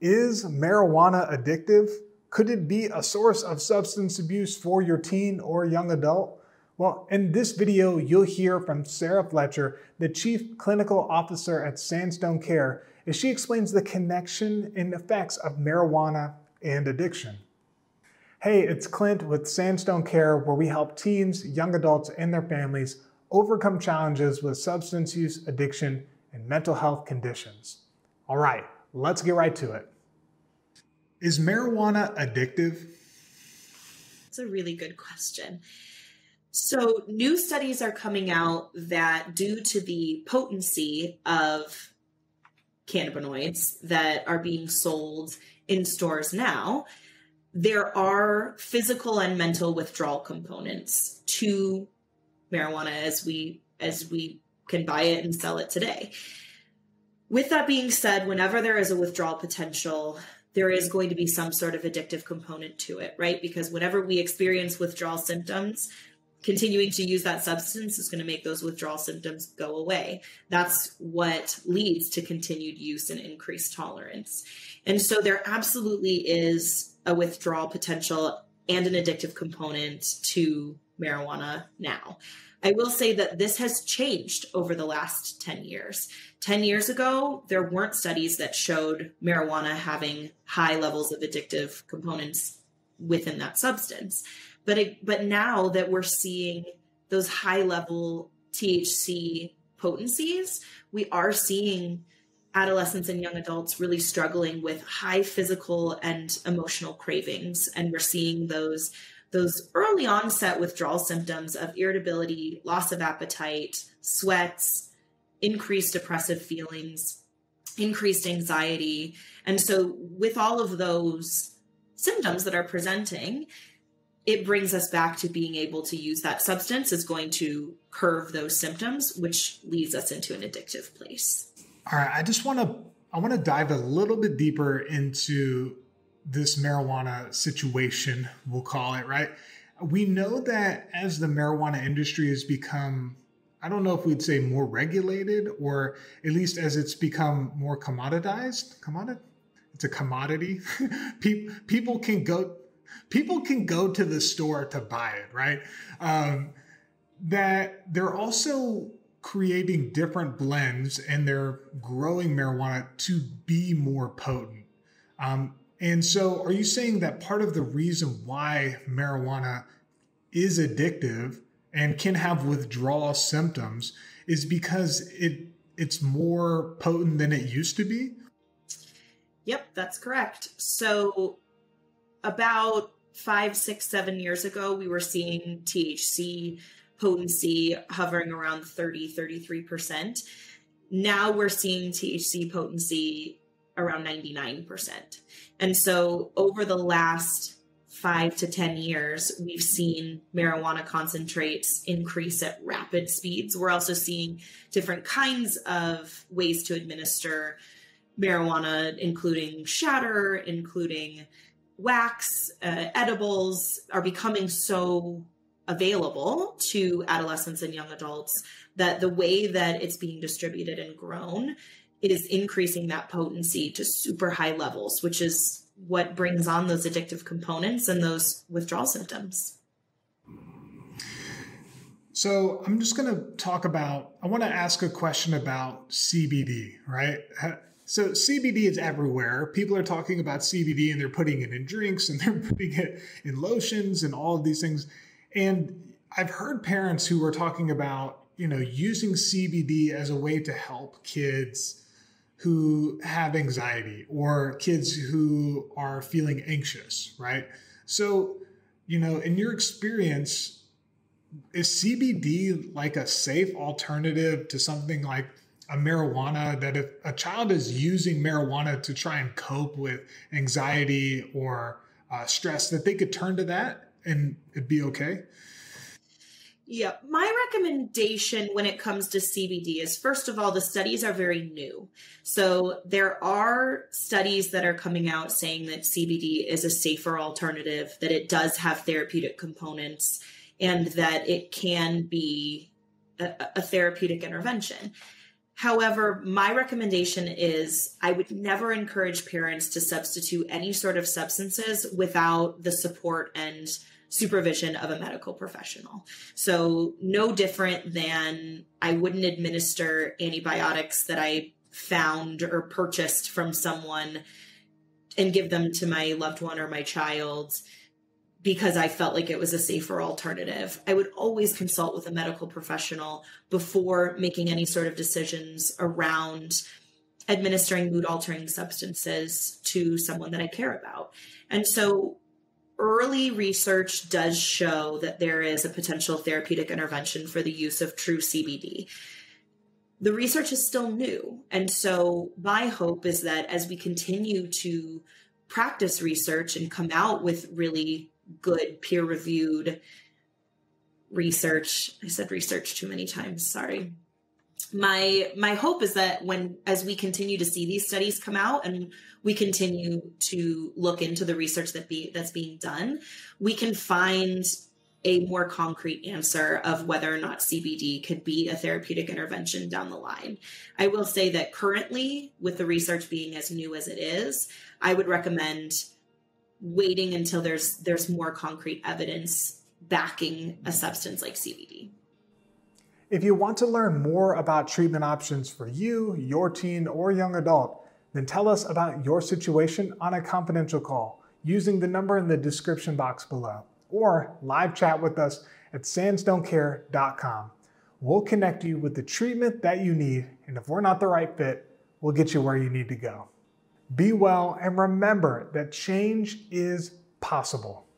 Is marijuana addictive? Could it be a source of substance abuse for your teen or young adult? Well, in this video, you'll hear from Sarah Fletcher, the Chief Clinical Officer at Sandstone Care, as she explains the connection and effects of marijuana and addiction. Hey, it's Clint with Sandstone Care, where we help teens, young adults, and their families overcome challenges with substance use, addiction, and mental health conditions. All right. Let's get right to it. Is marijuana addictive? It's a really good question. So new studies are coming out that due to the potency of cannabinoids that are being sold in stores now, there are physical and mental withdrawal components to marijuana as we can buy it and sell it today. With that being said, whenever there is a withdrawal potential, there is going to be some sort of addictive component to it, right? Because whenever we experience withdrawal symptoms, continuing to use that substance is going to make those withdrawal symptoms go away. That's what leads to continued use and increased tolerance. And so there absolutely is a withdrawal potential and an addictive component to marijuana now. I will say that this has changed over the last 10 years. 10 years ago, there weren't studies that showed marijuana having high levels of addictive components within that substance. But now that we're seeing those high level THC potencies, we are seeing adolescents and young adults really struggling with high physical and emotional cravings. And we're seeing those early onset withdrawal symptoms of irritability, loss of appetite, sweats, increased depressive feelings, increased anxiety. And so with all of those symptoms that are presenting, it brings us back to being able to use that substance is going to curb those symptoms, which leads us into an addictive place. All right. I want to dive a little bit deeper into this marijuana situation, we'll call it, right? We know that as the marijuana industry has become, I don't know if we'd say more regulated, or at least as it's become more commoditized, it's a commodity. People can go to the store to buy it, right? That they're also creating different blends and they're growing marijuana to be more potent. And so are you saying that part of the reason why marijuana is addictive and can have withdrawal symptoms is because it's more potent than it used to be? Yep, that's correct. So about 5, 6, 7 years ago, we were seeing THC potency hovering around 30, 33%. Now we're seeing THC potency around 99%. And so over the last 5 to 10 years, we've seen marijuana concentrates increase at rapid speeds. We're also seeing different kinds of ways to administer marijuana, including shatter, including wax, edibles are becoming so available to adolescents and young adults that the way that it's being distributed and grown is increasing that potency to super high levels, which is what brings on those addictive components and those withdrawal symptoms. So I'm just going to talk about, I want to ask a question about CBD, right? So CBD is everywhere. People are talking about CBD and they're putting it in drinks and they're putting it in lotions and all of these things. And I've heard parents who were talking about, you know, using CBD as a way to help kids who have anxiety or kids who are feeling anxious, right? So, you know, in your experience, is CBD like a safe alternative to something like a marijuana, that if a child is using marijuana to try and cope with anxiety or stress, that they could turn to that and it'd be okay? Yeah, my recommendation when it comes to CBD is, first of all, the studies are very new. So there are studies that are coming out saying that CBD is a safer alternative, that it does have therapeutic components, and that it can be a therapeutic intervention. However, my recommendation is I would never encourage parents to substitute any sort of substances without the support and supervision of a medical professional. So no different than I wouldn't administer antibiotics that I found or purchased from someone and give them to my loved one or my child because I felt like it was a safer alternative. I would always consult with a medical professional before making any sort of decisions around administering mood-altering substances to someone that I care about. And so early research does show that there is a potential therapeutic intervention for the use of true CBD. The research is still new. And so my hope is that as we continue to practice research and come out with really good peer-reviewed research. I said research too many times, sorry. My hope is that as we continue to see these studies come out and we continue to look into the research that's being done, we can find a more concrete answer of whether or not CBD could be a therapeutic intervention down the line. I will say that currently, with the research being as new as it is, I would recommend waiting until there's more concrete evidence backing a substance like CBD. If you want to learn more about treatment options for you, your teen, or young adult, then tell us about your situation on a confidential call using the number in the description box below, or live chat with us at sandstonecare.com. We'll connect you with the treatment that you need, and if we're not the right fit, we'll get you where you need to go. Be well, and remember that change is possible.